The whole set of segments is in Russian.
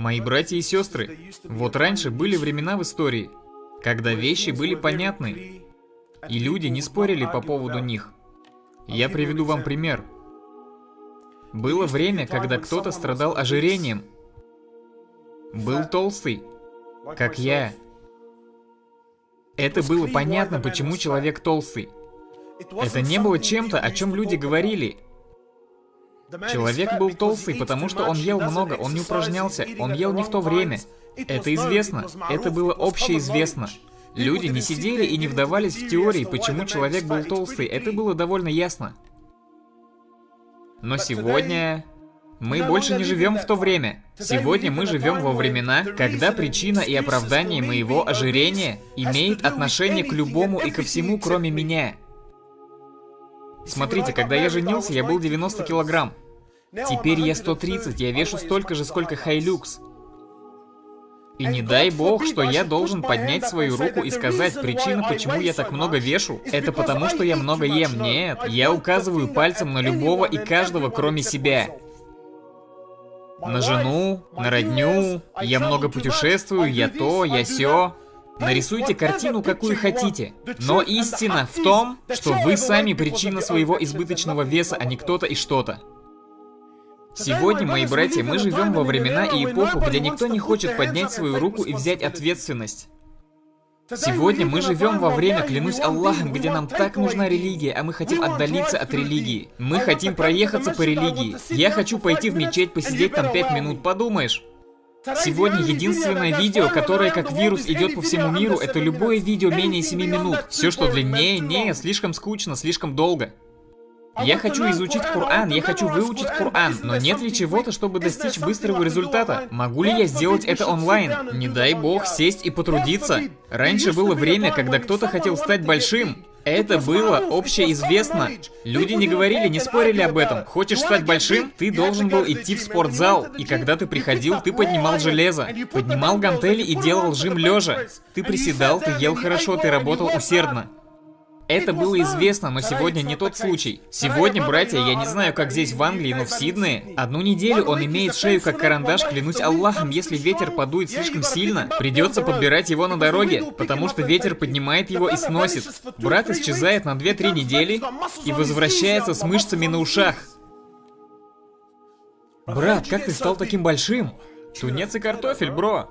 Мои братья и сестры, вот раньше были времена в истории, когда вещи были понятны, и люди не спорили по поводу них. Я приведу вам пример. Было время, когда кто-то страдал ожирением, был толстый, как я. Это было понятно, почему человек толстый. Это не было чем-то, о чем люди говорили. Человек был толстый, потому что он ел много, он не упражнялся, он ел не в то время. Это известно, это было общеизвестно. Люди не сидели и не вдавались в теории, почему человек был толстый, это было довольно ясно. Но сегодня мы больше не живем в то время. Сегодня мы живем во времена, когда причина и оправдание моего ожирения имеет отношение к любому и ко всему, кроме меня. Смотрите, когда я женился, я был 90 килограмм. Теперь я 130, я вешу столько же, сколько Хайлюкс. И не дай бог, что я должен поднять свою руку и сказать, причина, почему я так много вешу, это потому, что я много ем. Нет, я указываю пальцем на любого и каждого, кроме себя. На жену, на родню, я много путешествую, я то, я сё. Нарисуйте картину, какую хотите. Но истина в том, что вы сами причина своего избыточного веса, а не кто-то и что-то. Сегодня, мои братья, мы живем во времена и эпоху, где никто не хочет поднять свою руку и взять ответственность. Сегодня мы живем во время, клянусь Аллахом, где нам так нужна религия, а мы хотим отдалиться от религии. Мы хотим проехаться по религии. Я хочу пойти в мечеть, посидеть там 5 минут, подумаешь. Сегодня единственное видео, которое как вирус идет по всему миру, это любое видео менее 7 минут. Все, что длиннее, не, слишком скучно, слишком долго. Я хочу изучить Коран, я хочу выучить Коран, но нет ли чего-то, чтобы достичь быстрого результата? Могу ли я сделать это онлайн? Не дай бог сесть и потрудиться. Раньше было время, когда кто-то хотел стать большим. Это было общеизвестно. Люди не говорили, не спорили об этом. Хочешь стать большим? Ты должен был идти в спортзал. И когда ты приходил, ты поднимал железо. Поднимал гантели и делал жим лежа. Ты приседал, ты ел хорошо, ты работал усердно. Это было известно, но сегодня не тот случай. Сегодня, братья, я не знаю, как здесь в Англии, но в Сиднее, 1 неделю он имеет шею как карандаш, клянусь Аллахом, если ветер подует слишком сильно, придется подбирать его на дороге, потому что ветер поднимает его и сносит. Брат исчезает на 2-3 недели и возвращается с мышцами на ушах. Брат, как ты стал таким большим? Тунец и картофель, бро.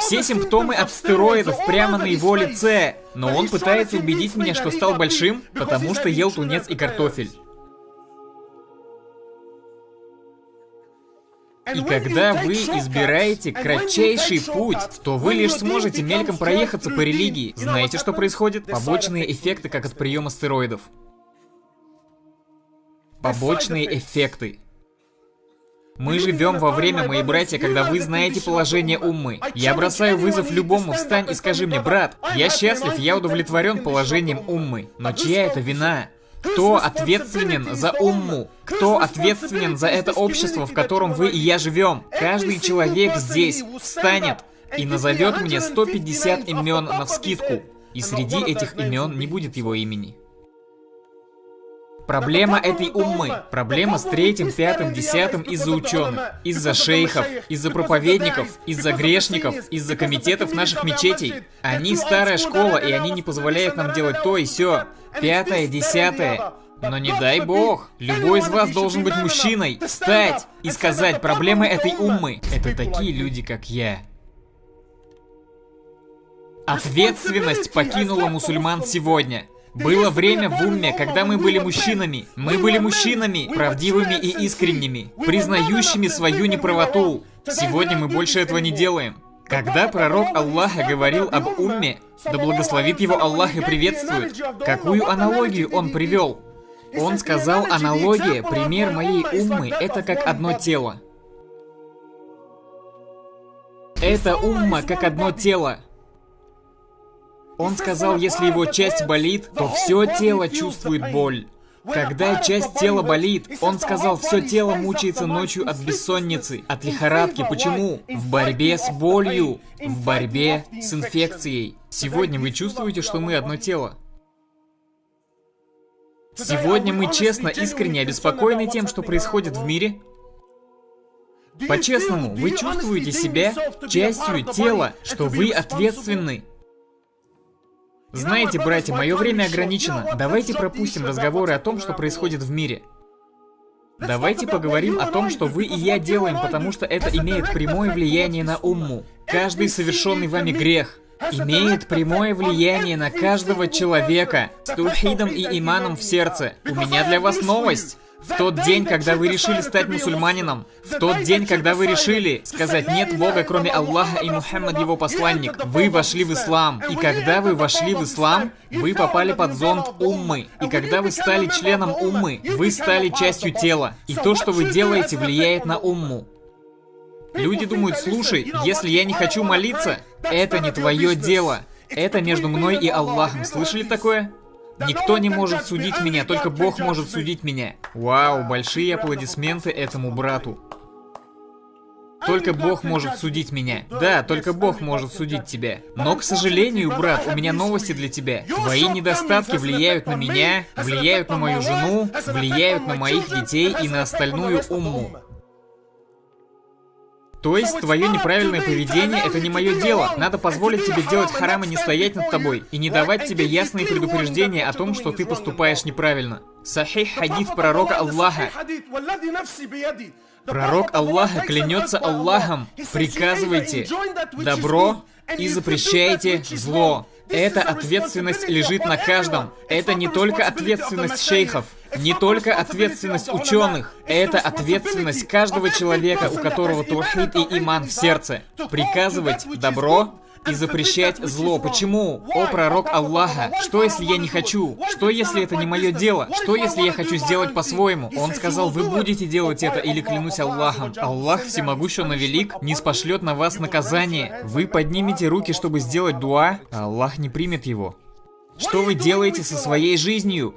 Все симптомы абстероидов прямо на его лице. Но он пытается убедить меня, что стал большим, потому что ел тунец и картофель. И когда вы избираете кратчайший путь, то вы лишь сможете мельком проехаться по религии. Знаете, что происходит? Побочные эффекты, как от приема стероидов. Побочные эффекты. Мы живем во время, мои братья, когда вы знаете положение уммы. Я бросаю вызов любому, встань и скажи мне, брат, я счастлив, я удовлетворен положением уммы. Но чья это вина? Кто ответственен за умму? Кто ответственен за это общество, в котором вы и я живем? Каждый человек здесь встанет и назовет мне 150 имен навскидку. И среди этих имен не будет его имени. Проблема этой уммы, проблема с 3-м, 5-м, 10-м из-за ученых, из-за шейхов, из-за проповедников, из-за грешников, из-за комитетов наших мечетей. Они старая школа, и они не позволяют нам делать то и сё. 5-е, 10-е. Но не дай бог, любой из вас должен быть мужчиной, встать и сказать, проблемы этой уммы – это такие люди, как я. Ответственность покинула мусульман сегодня. Было время в умме, когда мы были мужчинами. Мы были мужчинами, правдивыми и искренними, признающими свою неправоту. Сегодня мы больше этого не делаем. Когда пророк Аллаха говорил об умме, да благословит его Аллах и приветствует, какую аналогию он привел? Он сказал, аналогия, пример моей уммы, это как одно тело. Это умма как одно тело. Он сказал, если его часть болит, то все тело чувствует боль. Когда часть тела болит, он сказал, все тело мучается ночью от бессонницы, от лихорадки. Почему? В борьбе с болью, в борьбе с инфекцией. Сегодня вы чувствуете, что мы одно тело? Сегодня мы честно, искренне обеспокоены тем, что происходит в мире? По-честному, вы чувствуете себя частью тела, что вы ответственны. Знаете, братья, мое время ограничено. Давайте пропустим разговоры о том, что происходит в мире. Давайте поговорим о том, что вы и я делаем, потому что это имеет прямое влияние на умму. Каждый совершенный вами грех имеет прямое влияние на каждого человека с тухидом и иманом в сердце. У меня для вас новость. В тот день, когда вы решили стать мусульманином, в тот день, когда вы решили сказать «нет Бога, кроме Аллаха, и Мухаммад его посланник», вы вошли в ислам. И когда вы вошли в ислам, вы попали под зонт уммы. И когда вы стали членом уммы, вы стали частью тела. И то, что вы делаете, влияет на умму. Люди думают: слушай, если я не хочу молиться, это не твое дело. Это между мной и Аллахом. Слышали такое? Никто не может судить меня, только Бог может судить меня. Вау, большие аплодисменты этому брату. Только Бог может судить меня. Да, только Бог может судить тебя. Но, к сожалению, брат, у меня новости для тебя. Твои недостатки влияют на меня, влияют на мою жену, влияют на моих детей и на остальную умму. То есть, твое неправильное поведение — это не мое дело. Надо позволить тебе делать харам и не стоять над тобой, и не давать тебе ясные предупреждения о том, что ты поступаешь неправильно. Сахих хадис пророка Аллаха. Пророк Аллаха клянется Аллахом: приказывайте добро и запрещайте зло. Эта ответственность лежит на каждом. Это не только ответственность шейхов, не только ответственность ученых. Это ответственность каждого человека, у которого таухид и иман в сердце. Приказывать добро и запрещать зло. Почему? О пророк Аллаха, что если я не хочу? Что если это не мое дело? Что если я хочу сделать по-своему? Он сказал: вы будете делать это, или клянусь Аллахом. Аллах всемогущ, он велик, не спошлет на вас наказание. Вы поднимете руки, чтобы сделать дуа, а Аллах не примет его. Что вы делаете со своей жизнью?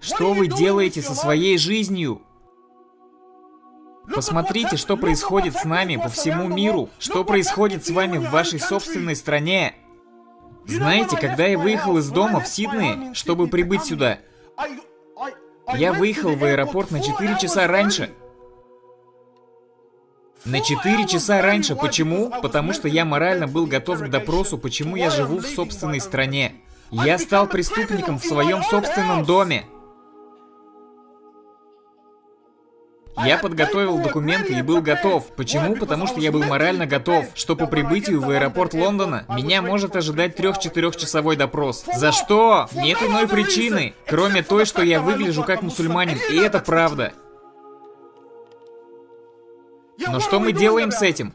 Что вы делаете со своей жизнью? Посмотрите, что происходит с нами по всему миру, что происходит с вами в вашей собственной стране. Знаете, когда я выехал из дома в Сиднее, чтобы прибыть сюда, я выехал в аэропорт на 4 часа раньше. На 4 часа раньше. Почему? Потому что я морально был готов к допросу, почему я живу в собственной стране. Я стал преступником в своем собственном доме. Я подготовил документы и был готов. Почему? Потому что я был морально готов, что по прибытию в аэропорт Лондона меня может ожидать 3-4-часовой допрос. За что? Нет иной причины, кроме той, что я выгляжу как мусульманин, и это правда. Но что мы делаем с этим?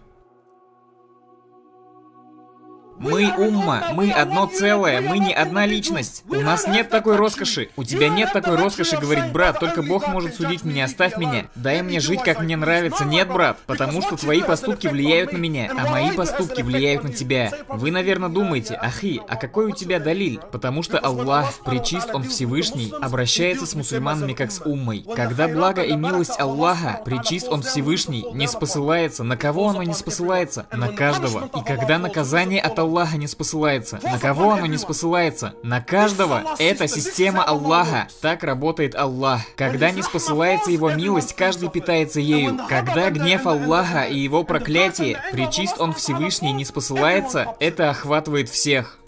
Мы умма, мы одно целое, мы не одна личность. У нас нет такой роскоши. У тебя нет такой роскоши говорить: брат, только Бог может судить меня, оставь меня. Дай мне жить, как мне нравится. Нет, брат, потому что твои поступки влияют на меня, а мои поступки влияют на тебя. Вы, наверное, думаете: ахи, а какой у тебя далиль? Потому что Аллах, пречист он Всевышний, обращается с мусульманами как с уммой. Когда благо и милость Аллаха, пречист он Всевышний, не спосылается. На кого оно не спосылается? На каждого. И когда наказание от Аллаха не спосылается, на кого оно не спосылается? На каждого. Это система Аллаха. Так работает Аллах. Когда не спосылается его милость, каждый питается ею. Когда гнев Аллаха и его проклятие, пречист он Всевышний, не спосылается, это охватывает всех.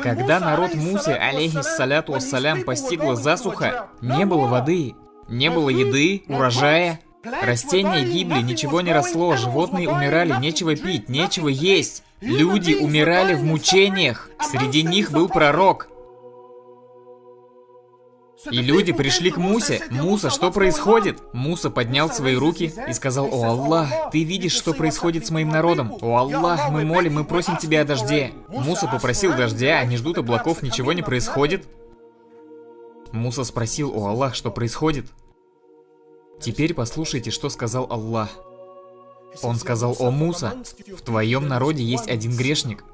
Когда народ Мусы, алейхиссаляту вассалям, постигла засуха, не было воды, не было еды, урожая. Растения гибли, ничего не росло, животные умирали, нечего пить, нечего есть. Люди умирали в мучениях. Среди них был пророк. И люди пришли к Мусе. Муса, что происходит? Муса поднял свои руки и сказал: о Аллах, ты видишь, что происходит с моим народом. О Аллах, мы молим, мы просим тебя о дожде. Муса попросил дождя, они ждут облаков, ничего не происходит. Муса спросил: о Аллах, что происходит? Теперь послушайте, что сказал Аллах. Он сказал: о Муса, в твоем народе есть один грешник.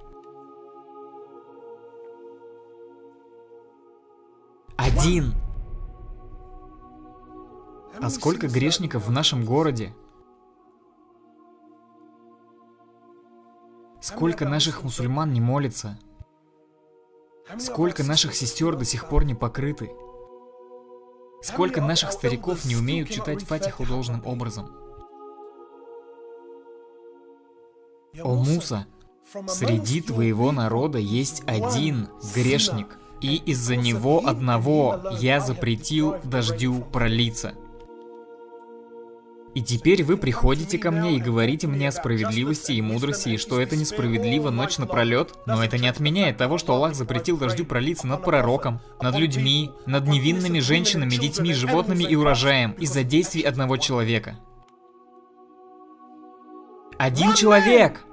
Один. А сколько грешников в нашем городе? Сколько наших мусульман не молится? Сколько наших сестер до сих пор не покрыты? Сколько наших стариков не умеют читать фатиху должным образом? «О Муса, среди твоего народа есть один грешник, и из-за него одного я запретил дождю пролиться. И теперь вы приходите ко мне и говорите мне о справедливости и мудрости, и что это несправедливо ночь напролет, но это не отменяет того, что Аллах запретил дождю пролиться над пророком, над людьми, над невинными женщинами, детьми, животными и урожаем из-за действий одного человека». Один человек!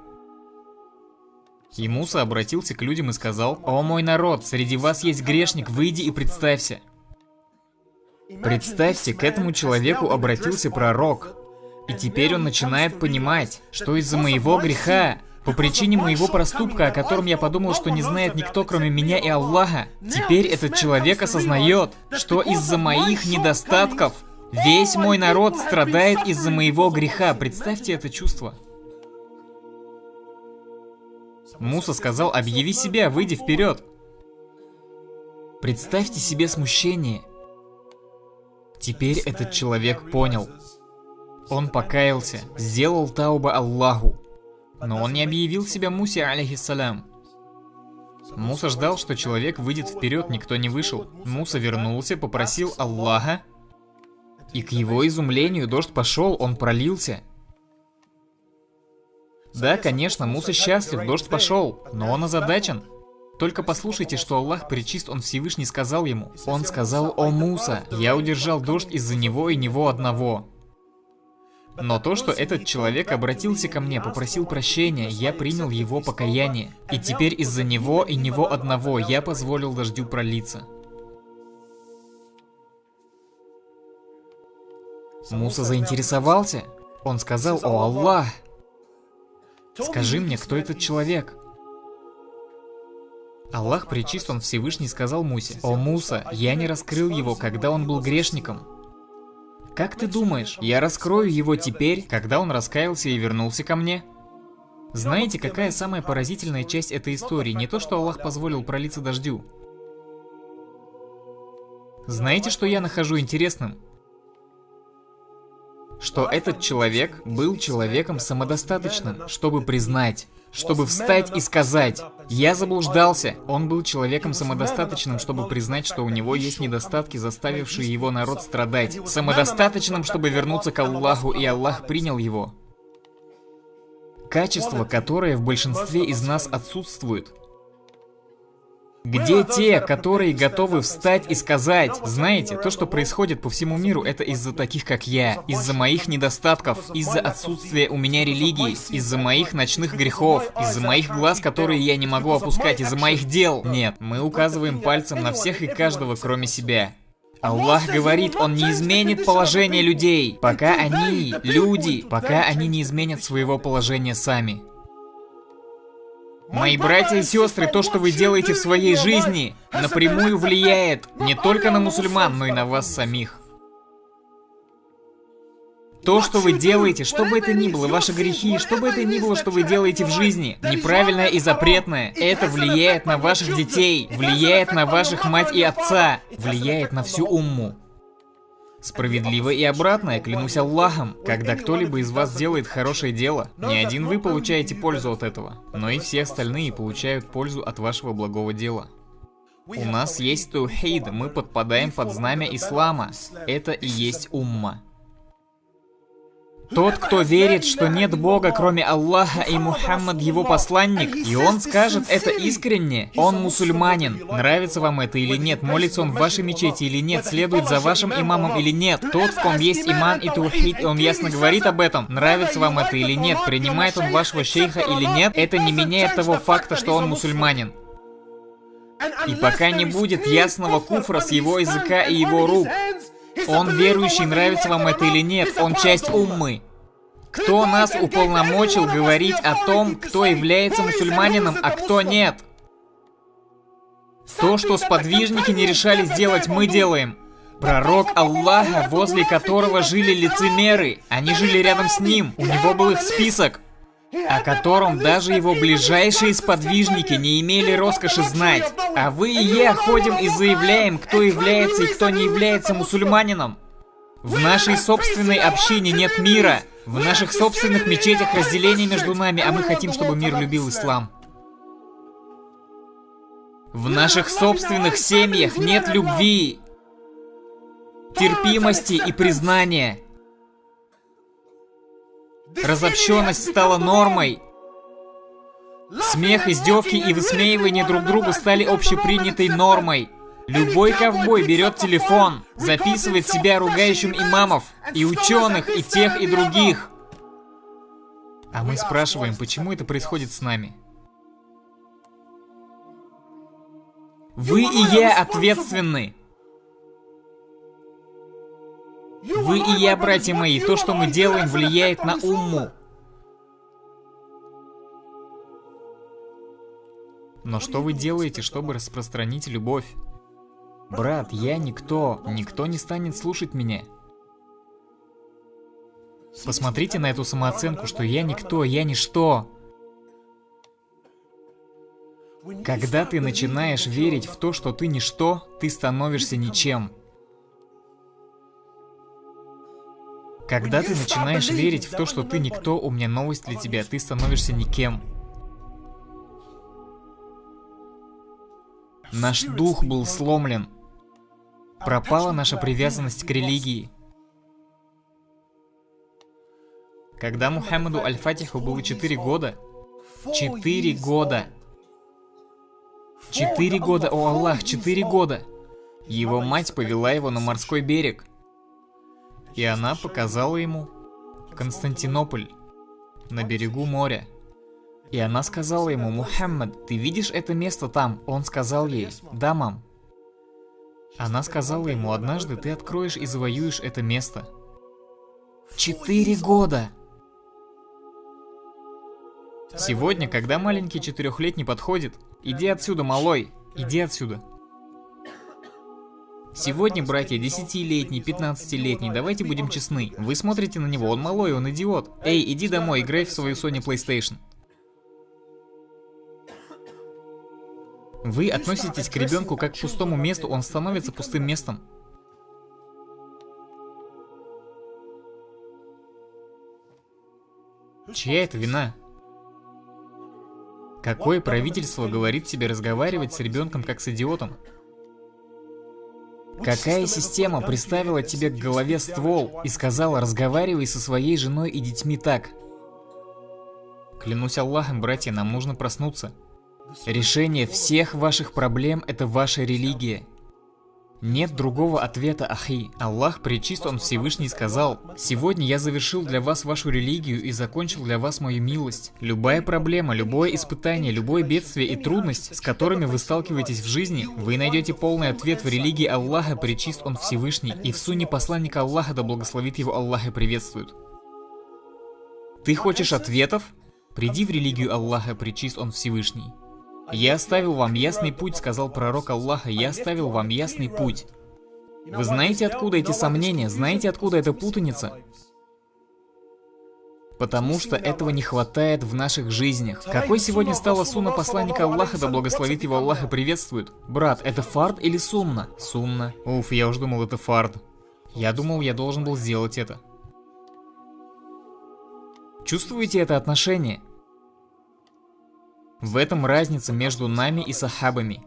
И Муса обратился к людям и сказал: «О мой народ, среди вас есть грешник, выйди и представься». Представьте, к этому человеку обратился пророк, и теперь он начинает понимать, что из-за моего греха, по причине моего проступка, о котором я подумал, что не знает никто, кроме меня и Аллаха, теперь этот человек осознает, что из-за моих недостатков весь мой народ страдает из-за моего греха. Представьте это чувство. Муса сказал: «Объяви себя, выйди вперед». Представьте себе смущение. Теперь этот человек понял. Он покаялся, сделал тауба Аллаху. Но он не объявил себя Мусе, алейхиссалям. Муса ждал, что человек выйдет вперед, никто не вышел. Муса вернулся, попросил Аллаха. И к его изумлению дождь пошел, он пролился. Да, конечно, Муса счастлив, дождь пошел, но он озадачен. Только послушайте, что Аллах Пречист, Он Всевышний, сказал ему. Он сказал: «О Муса, я удержал дождь из-за него и него одного. Но то, что этот человек обратился ко мне, попросил прощения, я принял его покаяние. И теперь из-за него и него одного я позволил дождю пролиться». Муса заинтересовался. Он сказал: «О Аллах, скажи мне, кто этот человек?» Аллах Пречист, Он Всевышний, сказал Мусе: «О Муса, я не раскрыл его, когда он был грешником. Как ты думаешь, я раскрою его теперь, когда он раскаялся и вернулся ко мне?» Знаете, какая самая поразительная часть этой истории? Не то, что Аллах позволил пролиться дождю. Знаете, что я нахожу интересным? Что этот человек был человеком самодостаточным, чтобы признать, чтобы встать и сказать: «Я заблуждался». Он был человеком самодостаточным, чтобы признать, что у него есть недостатки, заставившие его народ страдать. Самодостаточным, чтобы вернуться к Аллаху, и Аллах принял его. Качество, которое в большинстве из нас отсутствует. Где те, которые готовы встать и сказать: «Знаете, то, что происходит по всему миру, это из-за таких, как я, из-за моих недостатков, из-за отсутствия у меня религии, из-за моих ночных грехов, из-за моих глаз, которые я не могу опускать, из-за моих дел». Нет, мы указываем пальцем на всех и каждого, кроме себя. Аллах говорит, Он не изменит положение людей, пока они, люди, пока они не изменят своего положения сами. Мои братья и сестры, то, что вы делаете в своей жизни, напрямую влияет не только на мусульман, но и на вас самих. То, что вы делаете, что бы это ни было, ваши грехи, что бы это ни было, что вы делаете в жизни, неправильное и запретное, это влияет на ваших детей, влияет на ваших мать и отца, влияет на всю умму. Справедливо и обратное, клянусь Аллахом, когда кто-либо из вас делает хорошее дело, не один вы получаете пользу от этого, но и все остальные получают пользу от вашего благого дела. У нас есть таухид, мы подпадаем под знамя ислама, это и есть умма. Тот, кто верит, что нет Бога, кроме Аллаха, и Мухаммад его посланник, и он скажет это искренне, он мусульманин. Нравится вам это или нет, молится он в вашей мечети или нет, следует за вашим имамом или нет. Тот, в ком есть иман и таухид, он ясно говорит об этом. Нравится вам это или нет, принимает он вашего шейха или нет, это не меняет того факта, что он мусульманин. И пока не будет ясного куфра с его языка и его рук, он верующий, нравится вам это или нет, он часть уммы. Кто нас уполномочил говорить о том, кто является мусульманином, а кто нет? То, что сподвижники не решали сделать, мы делаем. Пророк Аллаха, возле которого жили лицемеры, они жили рядом с ним, у него был их список, о котором даже его ближайшие сподвижники не имели роскоши знать. А вы и я ходим и заявляем, кто является и кто не является мусульманином. В нашей собственной общине нет мира. В наших собственных мечетях разделение между нами, а мы хотим, чтобы мир любил ислам. В наших собственных семьях нет любви, терпимости и признания. Разобщенность стала нормой. Смех, издевки и высмеивание друг друга стали общепринятой нормой. Любой ковбой берет телефон, записывает себя ругающим имамов, и ученых, и тех, и других. А мы спрашиваем, почему это происходит с нами? Вы и я ответственны. Вы и я, братья мои, то, что мы делаем, влияет на умму. Но что вы делаете, чтобы распространить любовь? Брат, я никто. Никто не станет слушать меня. Посмотрите на эту самооценку, что я никто, я ничто. Когда ты начинаешь верить в то, что ты ничто, ты становишься ничем. Когда ты начинаешь верить в то, что ты никто, у меня новость для тебя, ты становишься никем. Наш дух был сломлен. Пропала наша привязанность к религии. Когда Мухаммаду Аль-Фатиху было 4 года, 4 года, 4 года, о Аллах, 4 года, его мать повела его на морской берег. И она показала ему Константинополь на берегу моря. И она сказала ему: «Мухаммад, ты видишь это место там?» Он сказал ей: «Да, мам». Она сказала ему: «Однажды ты откроешь и завоюешь это место». 4 года! Сегодня, когда маленький 4-летний подходит: «Иди отсюда, малой, иди отсюда». Сегодня, братья, 10-летний, 15-летний, давайте будем честны. Вы смотрите на него, он малой, он идиот. Эй, иди домой, играй в свою Sony PlayStation. Вы относитесь к ребенку как к пустому месту, он становится пустым местом. Чья это вина? Какое правительство говорит тебе разговаривать с ребенком как с идиотом? Какая система приставила тебе к голове ствол и сказала: разговаривай со своей женой и детьми так? Клянусь Аллахом, братья, нам нужно проснуться. Решение всех ваших проблем – это ваша религия. Нет другого ответа, ахи. Аллах пречист, Он Всевышний, сказал: «Сегодня я завершил для вас вашу религию и закончил для вас мою милость». Любая проблема, любое испытание, любое бедствие и трудность, с которыми вы сталкиваетесь в жизни, вы найдете полный ответ в религии Аллаха, пречист Он Всевышний, и в сунне посланника Аллаха, да благословит его Аллах и приветствует. Ты хочешь ответов? Приди в религию Аллаха, пречист Он Всевышний. «Я оставил вам ясный путь», — сказал пророк Аллаха, «я оставил вам ясный путь». Вы знаете, откуда эти сомнения? Знаете, откуда эта путаница? Потому что этого не хватает в наших жизнях. Какой сегодня стала сунна посланника Аллаха, да благословит его Аллах и приветствует? Брат, это фард или сунна? Сунна. Уф, я уж думал, это фард. Я думал, я должен был сделать это. Чувствуете это отношение? В этом разница между нами и сахабами.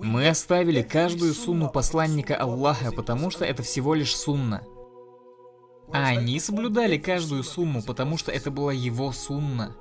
Мы оставили каждую сунну посланника Аллаха, потому что это всего лишь сунна. А они соблюдали каждую сунну, потому что это была его сунна.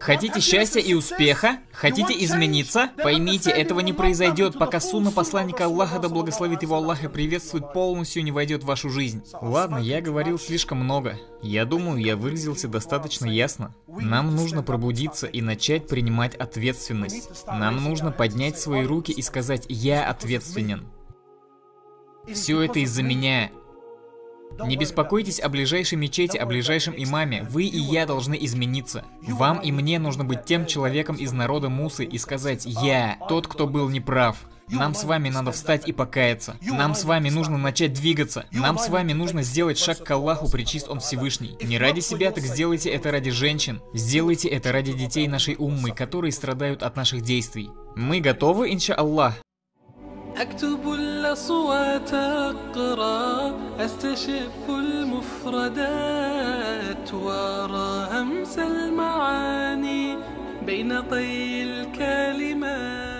Хотите счастья и успеха? Хотите измениться? Поймите, этого не произойдет, пока сунна посланника Аллаха, да благословит его Аллах и приветствует, полностью не войдет в вашу жизнь. Ладно, я говорил слишком много. Я думаю, я выразился достаточно ясно. Нам нужно пробудиться и начать принимать ответственность. Нам нужно поднять свои руки и сказать: «Я ответственен. Все это из-за меня». Не беспокойтесь о ближайшей мечети, о ближайшем имаме. Вы и я должны измениться. Вам и мне нужно быть тем человеком из народа Мусы и сказать: «Я тот, кто был неправ». Нам с вами надо встать и покаяться. Нам с вами нужно начать двигаться. Нам с вами нужно сделать шаг к Аллаху, пречист Он Всевышний. Не ради себя, так сделайте это ради женщин. Сделайте это ради детей нашей уммы, которые страдают от наших действий. Мы готовы, инша Аллах. أصوات أقرأ أستشف المفردات وأرى همس المعاني بين طي الكلمات.